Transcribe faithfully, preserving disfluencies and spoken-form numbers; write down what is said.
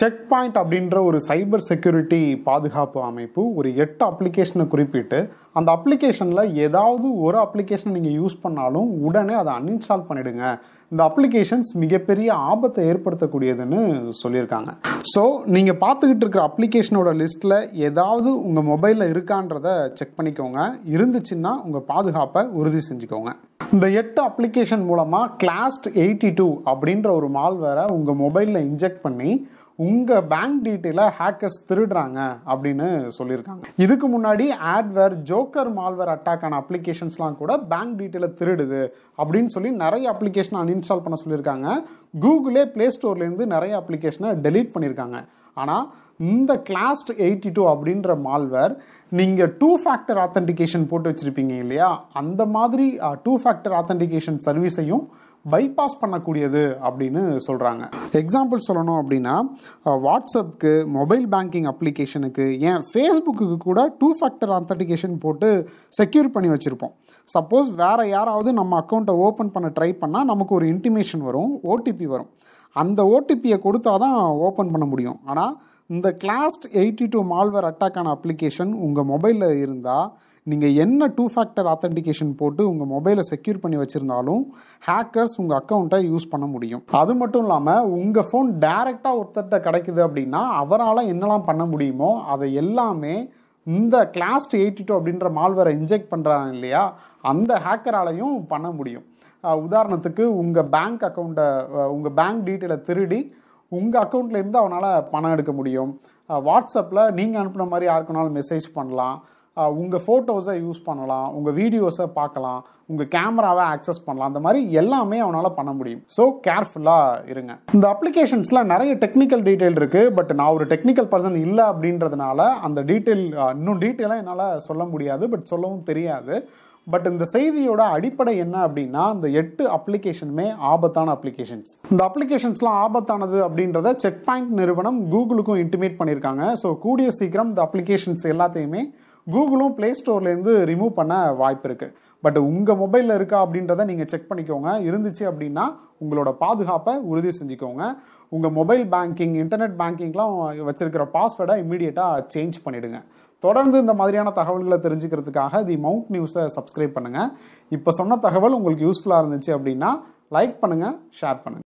Check point அப்படின்ற ஒரு cyber security பாதுகாப்பு அமைப்பு ஒரு எட்டு அப்ளிகேஷனை குறிப்பிட்டு அந்த அப்ளிகேஷனில் ஏதாவது ஒரு அப்ளிகேஷனை நீங்கள் யூஸ் பண்ணாலும் உடனே அதை அன்இன்ஸ்டால் பண்ணிவிடுங்க, இந்த அப்ளிகேஷன்ஸ் மிகப்பெரிய ஆபத்தை ஏற்படுத்தக்கூடியதுன்னு சொல்லியிருக்காங்க. ஸோ நீங்கள் பார்த்துக்கிட்டு இருக்கிற அப்ளிகேஷனோட லிஸ்ட்டில் ஏதாவது உங்கள் மொபைலில் இருக்கான்றதை செக் பண்ணிக்கோங்க. இருந்துச்சுன்னா உங்கள் பாதுகாப்பை உறுதி செஞ்சுக்கோங்க. இந்த எட்டு அப்ளிகேஷன் மூலமாக கிளாஸ்ட் எயிட்டி டூ அப்படின்ற ஒரு மால்வேரை உங்கள் மொபைலில் இன்ஜெக்ட் பண்ணி உங்கள் பேங்க் டீட்டெயிலை ஹேக்கர்ஸ் திருடுறாங்க அப்படின்னு சொல்லியிருக்காங்க. இதுக்கு முன்னாடி ஆட்வேர், ஜோக்கர் மால்வேர் அட்டாக்கான அப்ளிகேஷன்ஸ்லாம் கூட பேங்க் டீட்டெயிலை திருடுது அப்படின்னு சொல்லி நிறைய அப்ளிகேஷனை அன்இன்ஸ்டால் பண்ண சொல்லியிருக்காங்க. கூகுளே ப்ளே ஸ்டோர்லேருந்து நிறைய அப்ளிகேஷனை டெலீட் பண்ணியிருக்காங்க. ஆனால் இந்த கிளாஸ்ட் எயிட்டி டூ அப்படின்ற மால்வேர் நீங்கள் டூ ஃபேக்டர் ஆத்தென்டிகேஷன் போட்டு வச்சுருப்பீங்க இல்லையா, அந்த மாதிரி டூ ஃபேக்டர் ஆத்தென்டிகேஷன் சர்வீஸையும் பைபாஸ் பண்ணக்கூடியது அப்படின்னு சொல்கிறாங்க. எக்ஸாம்பிள் சொல்லணும் அப்படின்னா வாட்ஸ்அப்புக்கு, மொபைல் பேங்கிங் அப்ளிகேஷனுக்கு, ஏன் ஃபேஸ்புக்கு கூட டூ ஃபேக்டர் ஆத்தென்டிகேஷன் போட்டு செக்யூர் பண்ணி வச்சுருப்போம். சப்போஸ் வேறு யாராவது நம்ம அக்கௌண்ட்டை ஓப்பன் பண்ண ட்ரை பண்ணால் நமக்கு ஒரு இன்டிமேஷன் வரும், ஓடிபி வரும். அந்த ஓடிபியை கொடுத்தா தான் ஓப்பன் பண்ண முடியும். ஆனால் இந்த கிளாஸ்ட் எயிட்டி டூ மால்வேர் அட்டாக்கான அப்ளிகேஷன் உங்கள் மொபைலில் இருந்தால் நீங்கள் என்ன டூ ஃபேக்டர் ஆத்தென்டிகேஷன் போட்டு உங்கள் மொபைலை செக்யூர் பண்ணி வச்சுருந்தாலும் ஹேக்கர்ஸ் உங்கள் அக்கௌண்ட்டை யூஸ் பண்ண முடியும். அது மட்டும் இல்லாமல் உங்கள் ஃபோன் டைரெக்டாக ஒருத்தட்ட கிடைக்குது அப்படின்னா அவரால் என்னெல்லாம் பண்ண முடியுமோ அதை எல்லாமே இந்த கிளாஸ்ட் எயிட்டி டூ அப்படின்ற மால்வேரை இன்ஜெக்ட் பண்ணுறாங்க இல்லையா, அந்த ஹேக்கராலையும் பண்ண முடியும். உதாரணத்துக்கு உங்கள் பேங்க் அக்கௌண்ட்டை, உங்கள் பேங்க் டீட்டெயிலை திருடி உங்கள் அக்கௌண்ட்லேருந்து அவனால் பணம் எடுக்க முடியும். வாட்ஸ்அப்பில் நீங்கள் அனுப்புன மாதிரி யாருக்குனாலும் மெசேஜ் பண்ணலாம், உங்கள் ஃபோட்டோஸை யூஸ் பண்ணலாம், உங்கள் வீடியோஸை பார்க்கலாம், உங்கள் கேமராவை ஆக்சஸ் பண்ணலாம். அந்த மாதிரி எல்லாமே அவனால் பண்ண முடியும். ஸோ கேர்ஃபுல்லாக இருங்க. இந்த அப்ளிகேஷன்ஸில் நிறைய டெக்னிக்கல் டீட்டெயில் இருக்குது. பட் நான் ஒரு டெக்னிக்கல் பர்சன் இல்லை அப்படின்றதுனால அந்த டீட்டெயில் இன்னும் டீட்டெயிலாக என்னால் சொல்ல முடியாது, பட் சொல்லவும் தெரியாது. பட் இந்த செய்தியோட அடிப்படை என்ன அப்படின்னா இந்த எட்டு அப்ளிகேஷனுமே ஆபத்தான அப்ளிகேஷன்ஸ். இந்த அப்ளிகேஷன்ஸ்லாம் ஆபத்தானது அப்படின்றத செக் பாயிண்ட் நிறுவனம் கூகுளுக்கும் இன்டிமேட் பண்ணியிருக்காங்க. ஸோ கூடிய சீக்கிரம் இந்த அப்ளிகேஷன்ஸ் எல்லாத்தையுமே கூகுளும் ப்ளே ஸ்டோர்லேருந்து ரிமூவ் பண்ண வாய்ப்பு இருக்குது. பட் உங்கள் மொபைலில் இருக்கா அப்படின்றத நீங்கள் செக் பண்ணிக்கோங்க. இருந்துச்சு அப்படின்னா உங்களோட பாதுகாப்பை உறுதி செஞ்சுக்கோங்க. உங்கள் மொபைல் பேங்கிங், இன்டர்நெட் பேங்கிங்லாம் வச்சுருக்கிற பாஸ்வேர்டை இமீடியட்டாக சேஞ்ச் பண்ணிவிடுங்க. தொடர்ந்து இந்த மாதிரியான தகவல்களை தெரிஞ்சுக்கிறதுக்காக தி மவுண்ட் நியூஸை சப்ஸ்கிரைப் பண்ணுங்கள். இப்போ சொன்ன தகவல் உங்களுக்கு யூஸ்ஃபுல்லாக இருந்துச்சு அப்படின்னா லைக் பண்ணுங்கள், ஷேர் பண்ணுங்கள்.